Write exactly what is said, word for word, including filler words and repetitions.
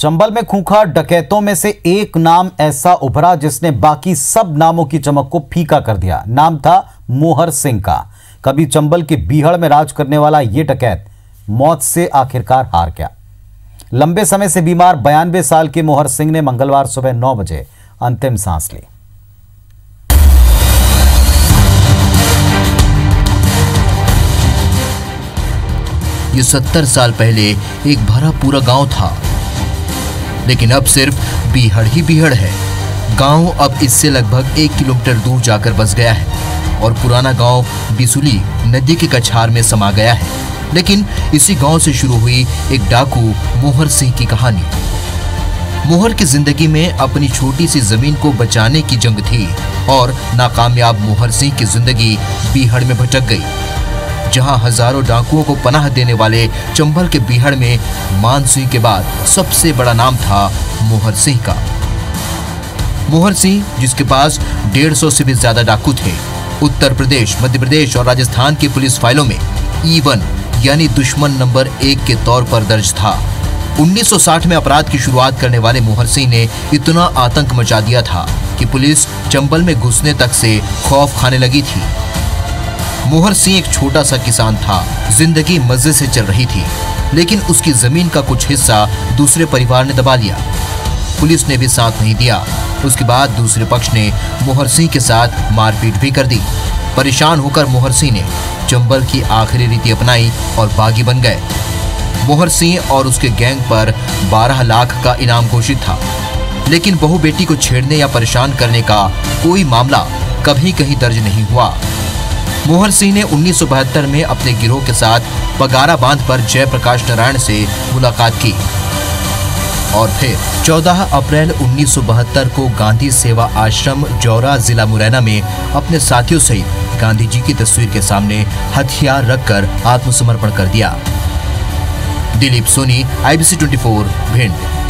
चंबल में खूंखार डकैतों में से एक नाम ऐसा उभरा जिसने बाकी सब नामों की चमक को फीका कर दिया। नाम था मोहर सिंह का। कभी चंबल के बीहड़ में राज करने वाला ये डकैत मौत से आखिरकार हार गया। लंबे समय से बीमार बयानबे साल के मोहर सिंह ने मंगलवार सुबह नौ बजे अंतिम सांस ली। ये सत्तर साल पहले एक भरा पूरा गांव था, लेकिन अब सिर्फ बीहड़ ही बीहड़ है। गांव अब इससे लगभग एक किलोमीटर दूर जाकर बस गया है और पुराना गांव बिसुली नदी के कछार में समा गया है। लेकिन इसी गांव से शुरू हुई एक डाकू मोहर सिंह की कहानी। मोहर की जिंदगी में अपनी छोटी सी जमीन को बचाने की जंग थी और नाकामयाब मोहर सिंह की जिंदगी बीहड़ में भटक गई, जहां हजारों डाकुओं को पनाह देने वाले चंबल के बीहड़ में मान सिंह के बाद सबसे बड़ा नाम था मोहर सिंह का। मोहर सिंह, जिसके पास डेढ़ सौ से भी ज्यादा डाकू थे, उत्तर प्रदेश, मध्य प्रदेश और राजस्थान की पुलिस फाइलों में ईवन यानी दुश्मन नंबर एक के तौर पर दर्ज था। उन्नीस सौ साठ में अपराध की शुरुआत करने वाले मोहर सिंह ने इतना आतंक मचा दिया था कि पुलिस चंबल में घुसने तक से खौफ खाने लगी थी। मोहर सिंह एक छोटा सा किसान था, जिंदगी मजे से चल रही थी, लेकिन उसकी जमीन का कुछ हिस्सा दूसरे परिवार ने दबा लिया। पुलिस ने भी साथ नहीं दिया। उसके बाद दूसरे पक्ष ने मोहर सिंह के साथ मारपीट भी कर दी। परेशान होकर मोहर सिंह ने चंबल की आखिरी रीति अपनाई और बागी बन गए। मोहर सिंह और उसके गैंग पर बारह लाख का इनाम घोषित था, लेकिन बहु बेटी को छेड़ने या परेशान करने का कोई मामला कभी कहीं दर्ज नहीं हुआ। मोहर सिंह ने उन्नीस सौ बहत्तर में अपने गिरोह के साथ पगारा बांध पर जयप्रकाश नारायण से मुलाकात की और फिर चौदह अप्रैल उन्नीस सौ बहत्तर को गांधी सेवा आश्रम जौरा जिला मुरैना में अपने साथियों सहित गांधी जी की तस्वीर के सामने हथियार रखकर आत्मसमर्पण कर दिया। Dilip Soni, I B C चौबीस, भिंड।